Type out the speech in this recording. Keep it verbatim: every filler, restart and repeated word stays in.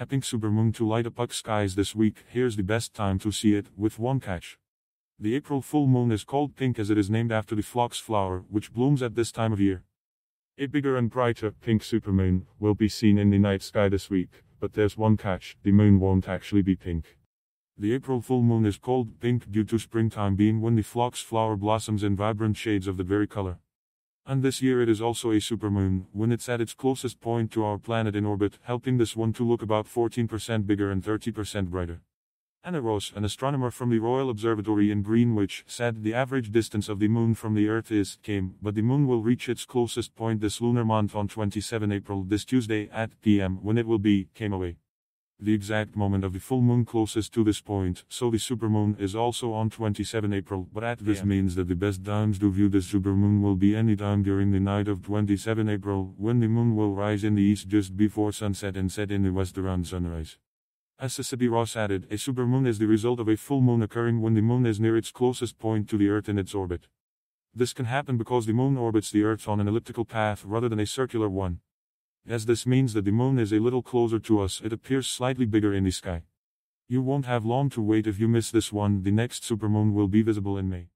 Epping supermoon to light up skies this week. Here's the best time to see it, with one catch. The April full moon is called pink as it is named after the phlox flower, which blooms at this time of year. A bigger and brighter pink supermoon will be seen in the night sky this week, but there's one catch: the moon won't actually be pink. The April full moon is called pink due to springtime being when the phlox flower blossoms in vibrant shades of the very color. And this year it is also a supermoon, when it's at its closest point to our planet in orbit, helping this one to look about fourteen percent bigger and thirty percent brighter. Anna Ross, an astronomer from the Royal Observatory in Greenwich, said the average distance of the moon from the Earth is km, but the moon will reach its closest point this lunar month on the twenty-seventh of April, this Tuesday, at p m, when it will be km away. The exact moment of the full moon closest to this point, so the supermoon is also on the twenty-seventh of April, but at this means that the best times to view this supermoon will be any time during the night of the twenty-seventh of April, when the moon will rise in the east just before sunset and set in the west around sunrise. As Anna Ross added, a supermoon is the result of a full moon occurring when the moon is near its closest point to the Earth in its orbit. This can happen because the moon orbits the Earth on an elliptical path rather than a circular one. As this means that the moon is a little closer to us, it appears slightly bigger in the sky. You won't have long to wait if you miss this one. The next supermoon will be visible in May.